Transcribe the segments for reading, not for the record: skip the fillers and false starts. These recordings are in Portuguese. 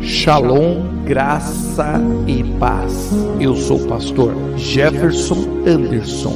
Shalom, graça e paz. Eu sou o pastor Jefferson Anderson.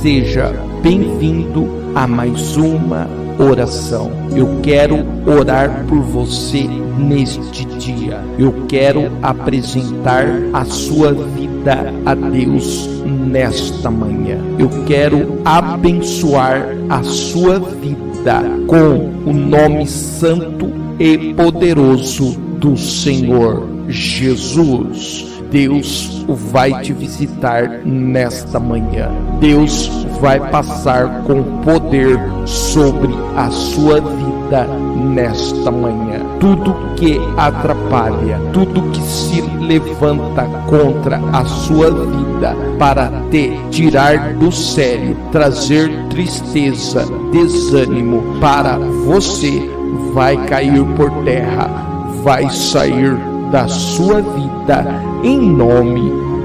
Seja bem-vindo a mais uma oração. Eu quero orar por você neste dia. Eu quero apresentar a sua vida a Deus nesta manhã. Eu quero abençoar a sua vida com o nome santo e poderoso do Senhor Jesus. Deus vai te visitar nesta manhã. Deus vai passar com poder sobre a sua vida nesta manhã. Tudo que atrapalha, tudo que se levanta contra a sua vida para te tirar do sério, trazer tristeza, desânimo para você, vai cair por terra, vai sair da sua vida em nome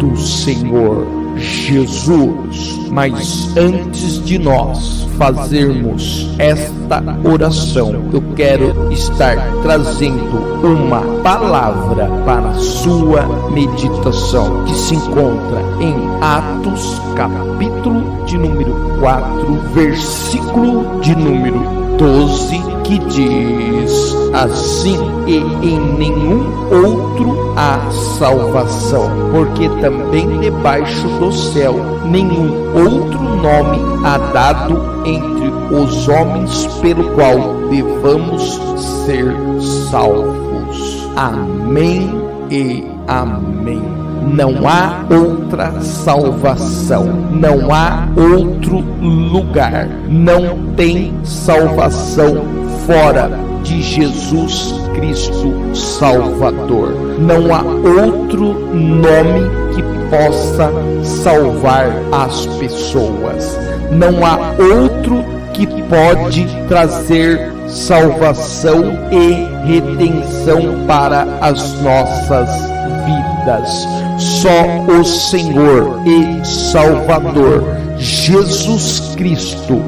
do Senhor Jesus. Mas antes de nós fazermos esta oração, eu quero estar trazendo uma palavra para sua meditação, que se encontra em Atos capítulo de número 4, versículo de número 12, que diz assim: e em nenhum outro há salvação, porque também debaixo do céu nenhum outro nome há dado entre os homens pelo qual devamos ser salvos. Amém e amém. Não há outra salvação, não há outro lugar, não tem salvação fora de Jesus Cristo Salvador. Não há outro nome que possa salvar as pessoas. Não há outro que pode trazer salvação e redenção para as nossas vidas. Só o Senhor e Salvador Jesus Cristo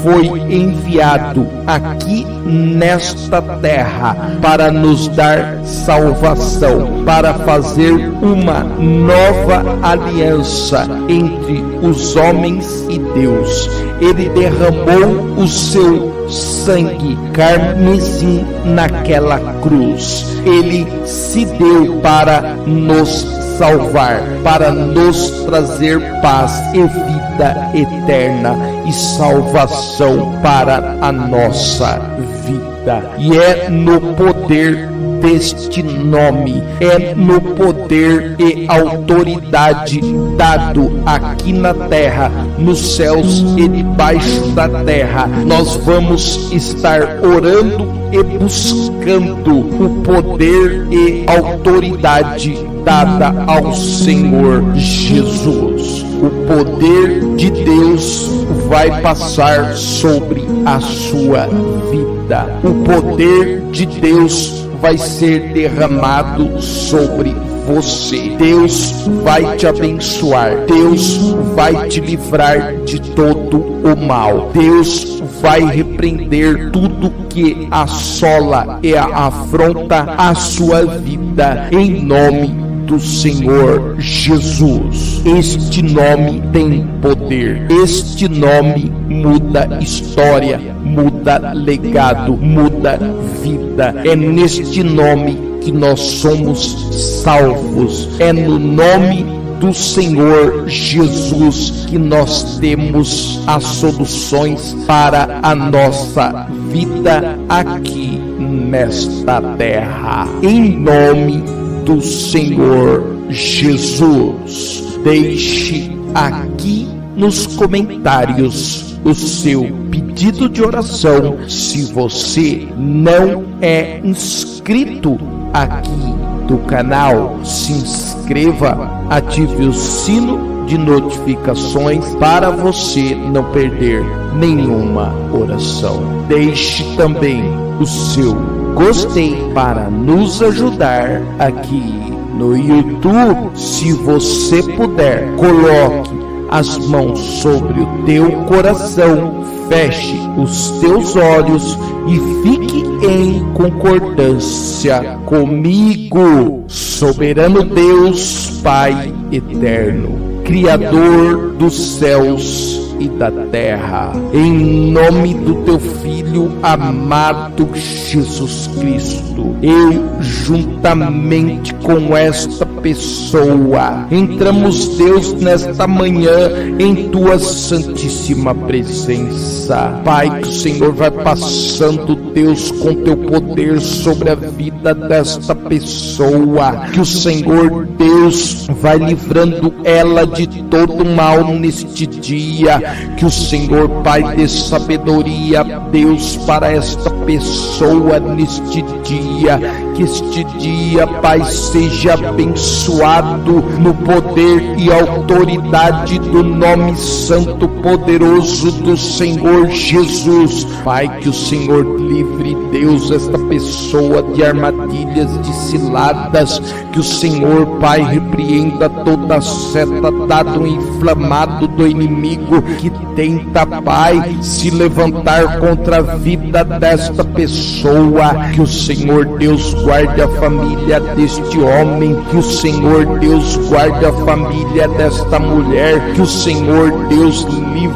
foi enviado aqui nesta terra para nos dar salvação, para fazer uma nova aliança entre os homens e Deus. Ele derramou o seu sangue carmesim naquela cruz. Ele se deu para nos salvar, para nos trazer paz e vida eterna e salvação para a nossa vida. E é no poder deste nome, é no poder e autoridade dado aqui na terra, nos céus e debaixo da terra, nós vamos estar orando e buscando o poder e autoridade dada ao Senhor Jesus. O poder de Deus vai passar sobre a sua vida. O poder de Deus vai ser derramado sobre você. Deus vai te abençoar. Deus vai te livrar de todo o mal. Deus vai repreender tudo que assola e afronta a sua vida em nome do Senhor Jesus. Este nome tem poder. Este nome muda história, muda legado, muda vida. É neste nome que nós somos salvos. É no nome do Senhor Jesus que nós temos as soluções para a nossa vida aqui nesta terra. Em nome do Senhor Jesus. Deixe aqui nos comentários o seu pedido de oração. Se você não é inscrito aqui do canal, se inscreva, ative o sino de notificações para você não perder nenhuma oração. Deixe também o seu gostei para nos ajudar aqui no YouTube. Se você puder, coloque as mãos sobre o teu coração, feche os teus olhos e fique em concordância comigo. Soberano Deus, Pai eterno, Criador dos céus e da terra, em nome do teu Filho amado Jesus Cristo, eu juntamente com esta pessoa entramos, Deus, nesta manhã em tua santíssima presença. Pai, que o Senhor vai passando, Deus, com teu poder sobre a vida desta pessoa, que o Senhor, Deus, vai livrando ela de todo mal neste dia, que o Senhor, Pai, dê sabedoria, Deus, para esta pessoa neste dia, que este dia, Pai, seja abençoado no poder e autoridade do nome santo poderoso do Senhor Jesus. Pai, que o Senhor livre, Deus, esta pessoa de armadilhas, de ciladas, que o Senhor, Pai, repreenda toda seta, dado inflamado do inimigo que tenta, Pai, se levantar contra a vida desta pessoa, que o Senhor, Deus, guarde a família deste homem, que o Senhor, Deus, guarde a família desta mulher, que o Senhor, Deus, livre,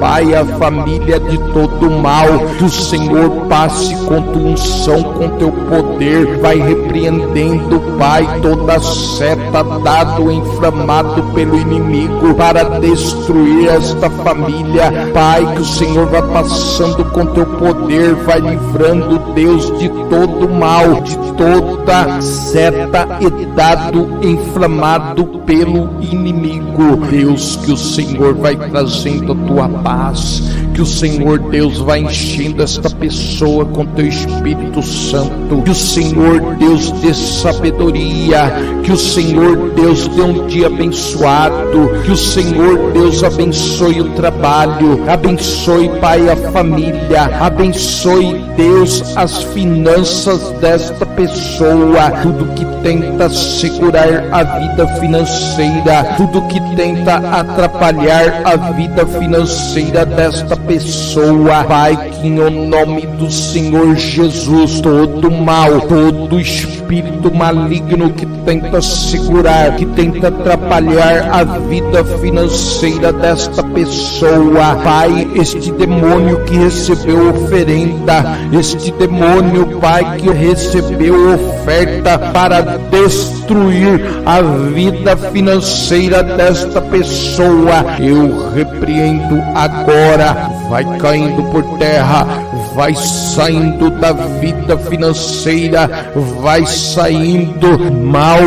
Pai, a família de todo mal, que o Senhor passe com tua unção, com teu poder, vai repreendendo, Pai, toda seta, dado inflamado pelo inimigo para destruir esta família. Pai, que o Senhor vai passando com teu poder, vai livrando, Deus, de todo mal, de toda seta e dado inflamado pelo inimigo. Deus, que o Senhor vai trazendo a tua paz, que o Senhor, Deus, vai enchendo esta pessoa com teu Espírito Santo, que o Senhor, Deus, dê sabedoria, que o Senhor, Deus, dê um dia abençoado, que o Senhor, Deus, abençoe o trabalho, abençoe, Pai, a família, abençoe, Deus, as finanças desta pessoa, tudo que tenta segurar a vida financeira, tudo que tenta atrapalhar a vida financeira desta pessoa. Pai, que no nome do Senhor Jesus, todo mal, todo espírito maligno que tenta segurar, que tenta atrapalhar a vida financeira desta pessoa, Pai, este demônio que recebeu oferenda, este demônio, Pai, que recebeu oferta para destruir a vida financeira desta pessoa, eu repreendo agora, vai caindo por terra, vai saindo da vida financeira, vai saindo mal,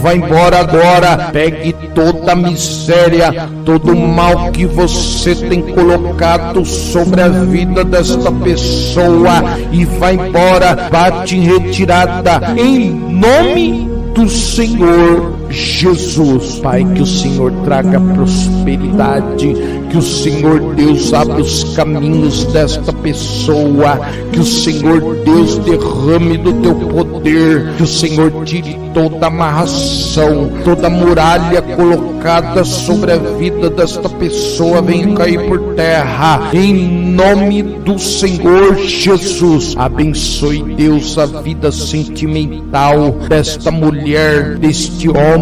vai embora agora. Pegue toda a miséria, todo o mal que você tem colocado sobre a vida desta pessoa e vai embora, bate em retirada, em nome do Senhor Jesus. Pai, que o Senhor traga prosperidade, que o Senhor, Deus, abra os caminhos desta pessoa, que o Senhor, Deus, derrame do teu poder, que o Senhor tire toda amarração, toda muralha colocada sobre a vida desta pessoa, venha cair por terra, em nome do Senhor Jesus. Abençoe, Deus, a vida sentimental desta mulher, deste homem.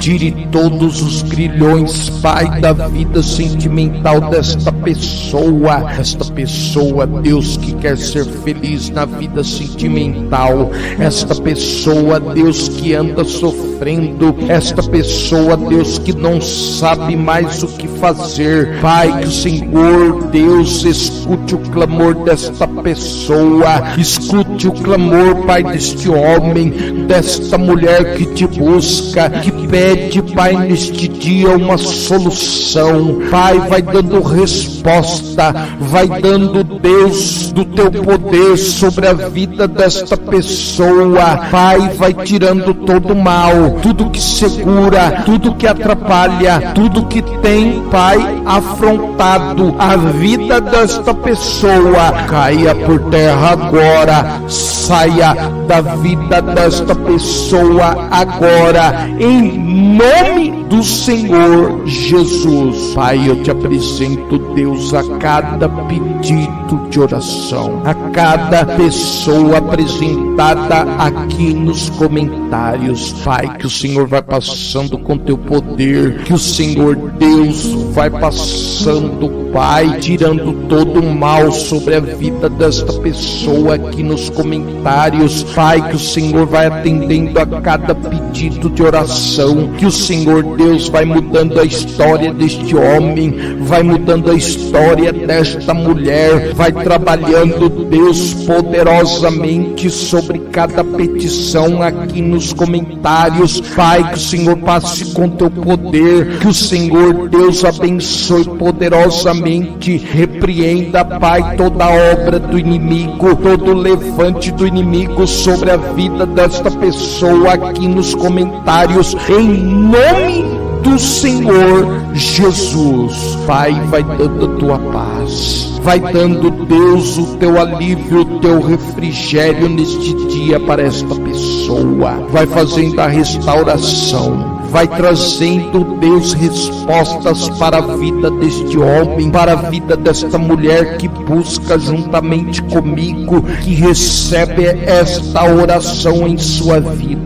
Tire todos os grilhões, Pai, da vida sentimental desta pessoa. Esta pessoa, Deus, que quer ser feliz na vida sentimental. Esta pessoa, Deus, que anda sofrendo. Esta pessoa, Deus, que não sabe mais o que fazer. Pai, que o Senhor, Deus, escute o clamor desta pessoa. Escute o clamor, Pai, deste homem, desta mulher que te busca, que pede, Pai, neste dia uma solução. Pai, vai vai dando resposta, vai dando, Deus, do teu poder sobre a vida desta pessoa. Pai, vai tirando todo o mal, tudo que segura, tudo que atrapalha, tudo que tem, Pai, afrontado a vida desta pessoa, caia por terra agora, saia da vida desta pessoa agora, em nome do Senhor Jesus. Pai, eu te apresento, Deus, a cada pedido de oração, a cada pessoa apresentada aqui nos comentários, Pai, que o Senhor vai passando com teu poder, que o Senhor, Deus, vai passando, Pai, tirando todo o mal sobre a vida desta pessoa aqui nos comentários, Pai, que o Senhor vai atendendo a cada pedido de oração, que o Senhor, Deus, vai mudando a história deste homem, vai mudando a história desta mulher, vai trabalhando, Deus, poderosamente sobre cada petição aqui nos comentários, Pai, que o Senhor passe com teu poder, que o Senhor, Deus, abençoe poderosamente, repreenda, Pai, toda a obra do inimigo, todo o levante do inimigo sobre a vida desta pessoa aqui nos comentários, em nome do Senhor Jesus. Pai, vai dando a tua paz, vai dando, Deus, o teu alívio, o teu refrigério neste dia para esta pessoa, vai fazendo a restauração, vai trazendo, Deus, respostas para a vida deste homem, para a vida desta mulher que busca juntamente comigo, que recebe esta oração em sua vida.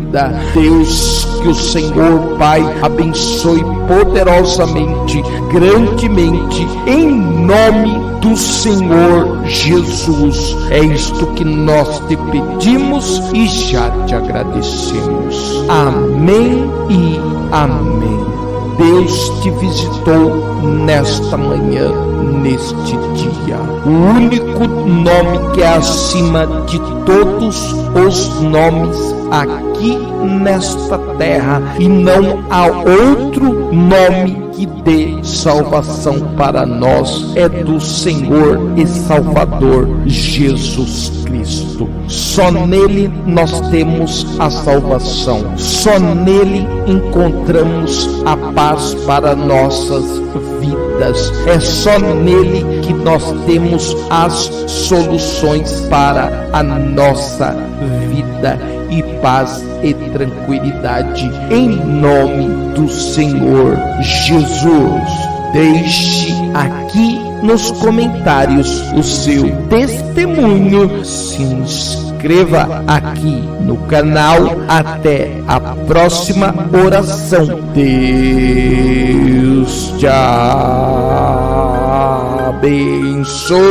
Deus, que o Senhor, Pai, abençoe poderosamente, grandemente, em nome do Senhor Jesus. É isto que nós te pedimos e já te agradecemos. Amém e amém. Deus te visitou nesta manhã, neste dia. O único nome que é acima de todos os nomes aqui nesta terra, e não há outro nome que dê salvação para nós, é do Senhor e Salvador Jesus Cristo. Só nele nós temos a salvação, só nele encontramos a paz para nossas vidas, é só nele que nós temos as soluções para a nossa vida, e paz e tranquilidade, em nome do Senhor Jesus. Deixe aqui nos comentários o seu testemunho, se inscreva aqui no canal. Até a próxima oração. Deus te abençoe.